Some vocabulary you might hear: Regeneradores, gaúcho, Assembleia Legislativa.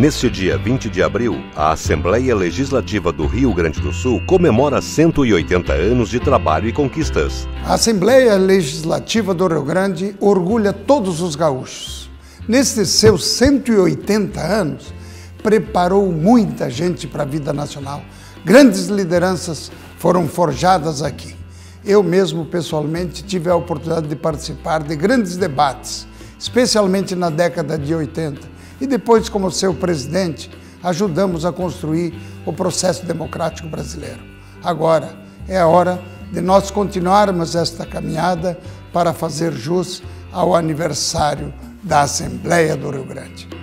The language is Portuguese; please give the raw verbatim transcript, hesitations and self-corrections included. Neste dia vinte de abril, a Assembleia Legislativa do Rio Grande do Sul comemora cento e oitenta anos de trabalho e conquistas. A Assembleia Legislativa do Rio Grande orgulha todos os gaúchos. Nesses seus cento e oitenta anos, preparou muita gente para a vida nacional. Grandes lideranças foram forjadas aqui. Eu mesmo, pessoalmente, tive a oportunidade de participar de grandes debates, especialmente na década de oitenta. E depois, como seu presidente, ajudamos a construir o processo democrático brasileiro. Agora é a hora de nós continuarmos esta caminhada para fazer jus ao aniversário da Assembleia do Rio Grande.